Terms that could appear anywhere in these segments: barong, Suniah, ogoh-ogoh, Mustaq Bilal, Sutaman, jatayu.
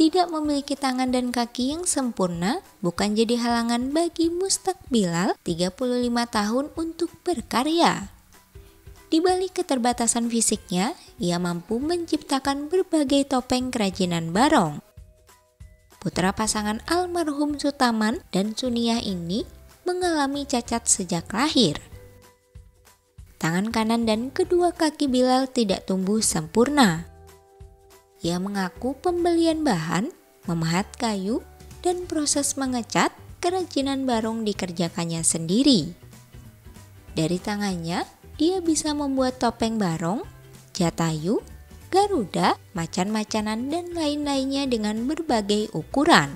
tidak memiliki tangan dan kaki yang sempurna bukan jadi halangan bagi Mustaq Bilal 35 tahun untuk berkarya. Di balik keterbatasan fisiknya, ia mampu menciptakan berbagai topeng kerajinan barong. Putra pasangan almarhum Sutaman dan Suniah ini mengalami cacat sejak lahir. Tangan kanan dan kedua kaki Bilal tidak tumbuh sempurna. Ia mengaku pembelian bahan, memahat kayu, dan proses mengecat kerajinan barong dikerjakannya sendiri. Dari tangannya, dia bisa membuat topeng barong, jatayu, garuda, macan-macanan, dan lain-lainnya dengan berbagai ukuran.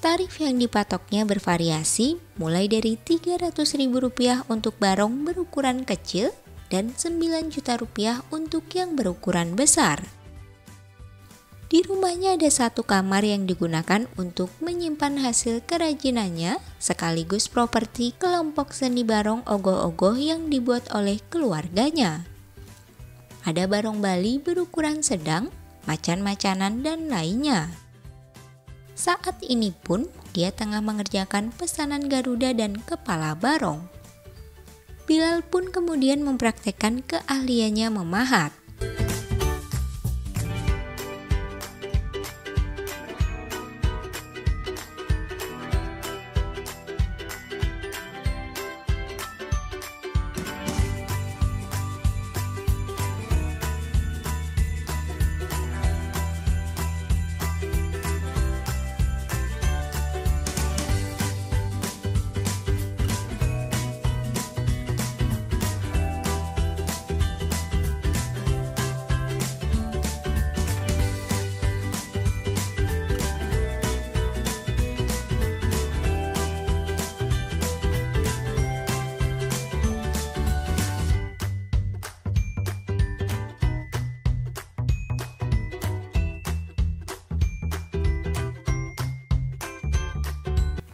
Tarif yang dipatoknya bervariasi mulai dari Rp300.000 untuk barong berukuran kecil dan Rp9 juta untuk yang berukuran besar. Di rumahnya ada satu kamar yang digunakan untuk menyimpan hasil kerajinannya sekaligus properti kelompok seni barong ogoh-ogoh yang dibuat oleh keluarganya. Ada barong Bali berukuran sedang, macan-macanan, dan lainnya. Saat ini pun dia tengah mengerjakan pesanan garuda dan kepala barong. Bilal pun kemudian mempraktekkan keahliannya memahat.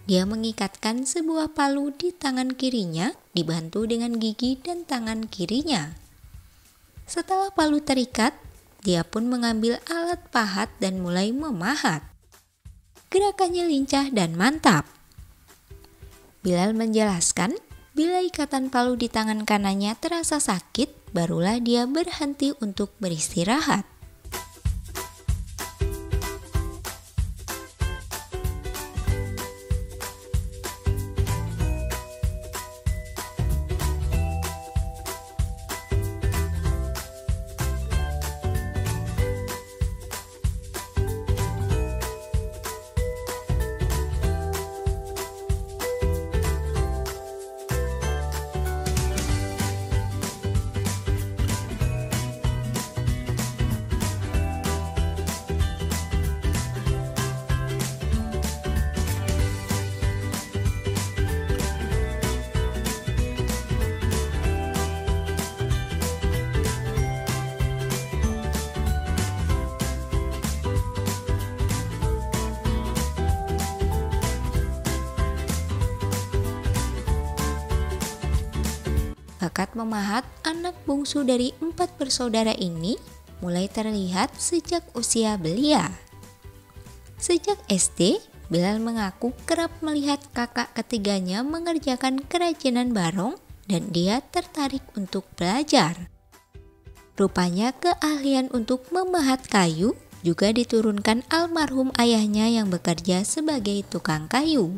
Dia mengikatkan sebuah palu di tangan kirinya, dibantu dengan gigi dan tangan kirinya. Setelah palu terikat, dia pun mengambil alat pahat dan mulai memahat. Gerakannya lincah dan mantap. Bilal menjelaskan, bila ikatan palu di tangan kanannya terasa sakit, barulah dia berhenti untuk beristirahat. Bakat memahat anak bungsu dari 4 bersaudara ini mulai terlihat sejak usia belia. Sejak SD, Bilal mengaku kerap melihat kakak ketiganya mengerjakan kerajinan barong dan dia tertarik untuk belajar. Rupanya keahlian untuk memahat kayu juga diturunkan almarhum ayahnya yang bekerja sebagai tukang kayu.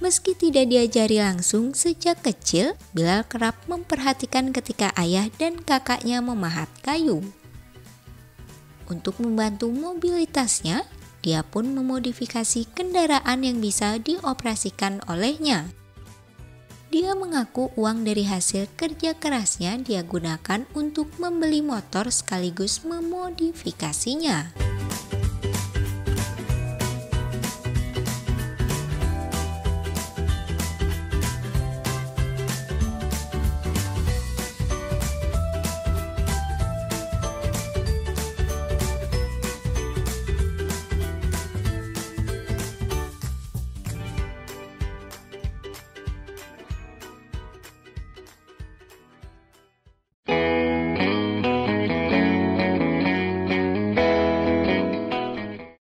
Meski tidak diajari langsung sejak kecil, Bilal kerap memperhatikan ketika ayah dan kakaknya memahat kayu. Untuk membantu mobilitasnya, dia pun memodifikasi kendaraan yang bisa dioperasikan olehnya. Dia mengaku uang dari hasil kerja kerasnya dia gunakan untuk membeli motor sekaligus memodifikasinya.